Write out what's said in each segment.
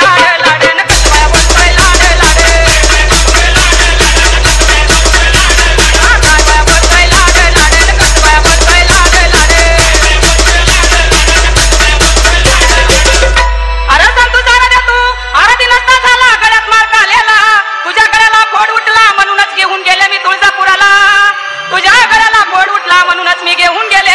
लाडे लाडे न कसं बाया बोलतोय लाडे लाडे काय बाया बोलतोय लाडे लाडे न कसं बाया बोलतोय लाडे लाडे अरे संतोषाला दे तू अरे दिनसता झाला गळ्यात मार कालेला तुझ्या गळ्याला फोड उठला म्हणूनच घेऊन गेले मी तुळजापुराला तुझ्या गळ्याला फोड उठला म्हणूनच मी घेऊन गेले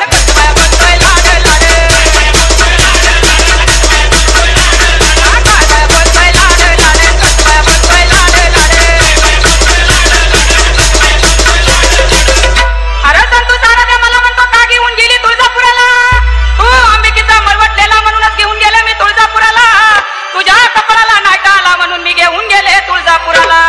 न कसं बाया बोलतोय लाडे लाडे काय बाया बोलतोय लाडे लाडे न कसं बाया बोलतोय लाडे लाडे अरे संतोषाला दे मला म्हणतो का घेऊन गेली तुळजापुराला तू अंबिकेचा मरवटलेला म्हणूनच घेऊन गेले मी तुळजापुराला तुझ्या कपडाला नायटा आला म्हणून मी घेऊन गेले तुळजापुराला